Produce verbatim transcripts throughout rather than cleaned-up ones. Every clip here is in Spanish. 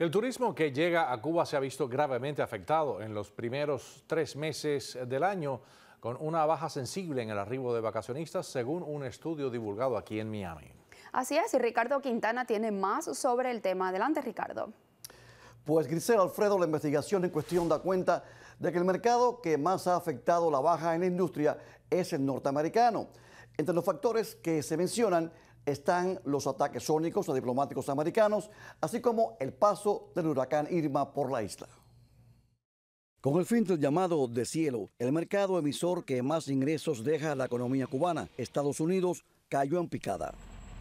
El turismo que llega a Cuba se ha visto gravemente afectado en los primeros tres meses del año, con una baja sensible en el arribo de vacacionistas, según un estudio divulgado aquí en Miami. Así es, y Ricardo Quintana tiene más sobre el tema. Adelante, Ricardo. Pues, Grisel, Alfredo, la investigación en cuestión da cuenta de que el mercado que más ha afectado la baja en la industria es el norteamericano. Entre los factores que se mencionan están los ataques sónicos a diplomáticos americanos, así como el paso del huracán Irma por la isla. Con el fin del llamado de cielo, el mercado emisor que más ingresos deja a la economía cubana, Estados Unidos, cayó en picada.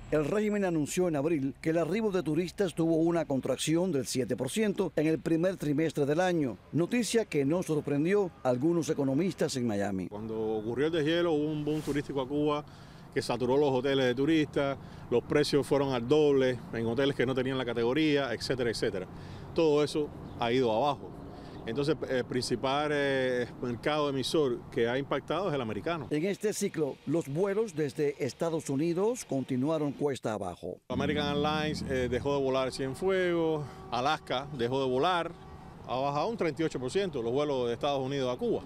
El régimen anunció en abril que el arribo de turistas tuvo una contracción del siete por ciento en el primer trimestre del año, noticia que no sorprendió a algunos economistas en Miami. Cuando ocurrió el deshielo hubo un boom turístico a Cuba, que saturó los hoteles de turistas, los precios fueron al doble en hoteles que no tenían la categoría, etcétera, etcétera. Todo eso ha ido abajo. Entonces, el principal eh, mercado emisor que ha impactado es el americano. En este ciclo, los vuelos desde Estados Unidos continuaron cuesta abajo. American Airlines eh, dejó de volar Cienfuegos, Alaska dejó de volar, ha bajado un treinta y ocho por ciento los vuelos de Estados Unidos a Cuba.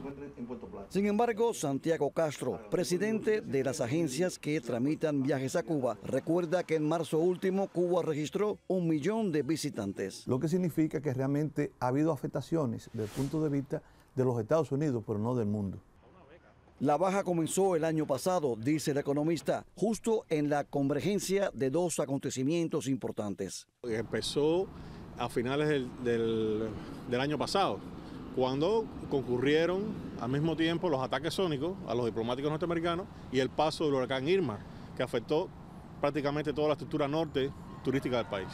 Sin embargo, Santiago Castro, presidente de las agencias que tramitan viajes a Cuba, recuerda que en marzo último Cuba registró un millón de visitantes. Lo que significa que realmente ha habido afectaciones desde el punto de vista de los Estados Unidos, pero no del mundo. La baja comenzó el año pasado, dice el economista, justo en la convergencia de dos acontecimientos importantes. Empezó a finales del, del, del año pasado, cuando concurrieron al mismo tiempo los ataques sónicos a los diplomáticos norteamericanos y el paso del huracán Irma, que afectó prácticamente toda la estructura norte turística del país.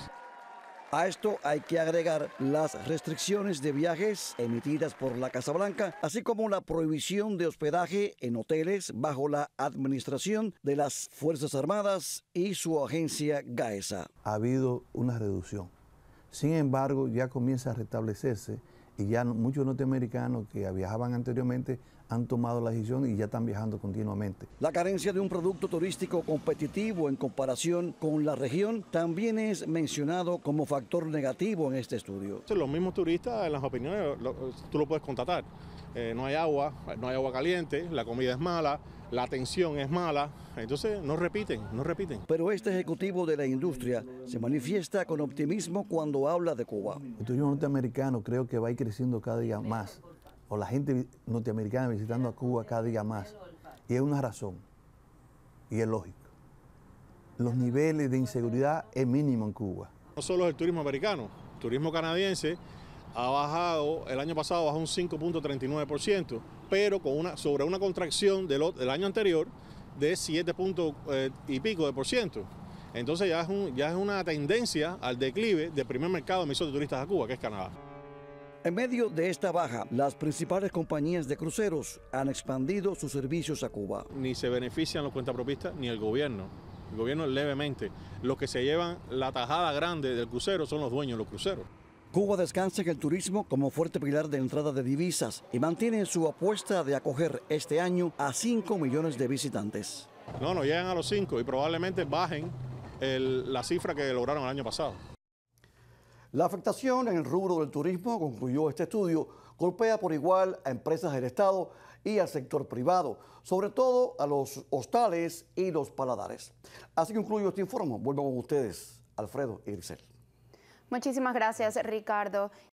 A esto hay que agregar las restricciones de viajes emitidas por la Casa Blanca, así como la prohibición de hospedaje en hoteles bajo la administración de las Fuerzas Armadas y su agencia GAESA. Ha habido una reducción. Sin embargo, ya comienza a restablecerse y ya muchos norteamericanos que viajaban anteriormente han tomado la decisión y ya están viajando continuamente. La carencia de un producto turístico competitivo en comparación con la región también es mencionado como factor negativo en este estudio. Los mismos turistas, en las opiniones, lo, tú lo puedes constatar. Eh, no hay agua, no hay agua caliente, la comida es mala, la atención es mala, entonces no repiten, no repiten. Pero este ejecutivo de la industria se manifiesta con optimismo cuando habla de Cuba. El turismo norteamericano creo que va a ir creciendo cada día más, o la gente norteamericana visitando a Cuba cada día más. Y es una razón, y es lógico. Los niveles de inseguridad es mínimo en Cuba. No solo es el turismo americano, el turismo canadiense ha bajado, el año pasado bajó un cinco punto treinta y nueve por ciento, pero con una, sobre una contracción del, del año anterior de siete punto eh, y pico de por ciento. Entonces ya es, un, ya es una tendencia al declive del primer mercado emisor de turistas a Cuba, que es Canadá. En medio de esta baja, las principales compañías de cruceros han expandido sus servicios a Cuba. Ni se benefician los cuentapropistas ni el gobierno. El gobierno levemente. Los que se llevan la tajada grande del crucero son los dueños de los cruceros. Cuba descansa en el turismo como fuerte pilar de entrada de divisas y mantiene su apuesta de acoger este año a cinco millones de visitantes. No, no llegan a los cinco y probablemente bajen el, la cifra que lograron el año pasado. La afectación en el rubro del turismo, concluyó este estudio, golpea por igual a empresas del Estado y al sector privado, sobre todo a los hostales y los paladares. Así concluyo este informe. Vuelvo con ustedes, Alfredo y Grisel. Muchísimas gracias, Ricardo.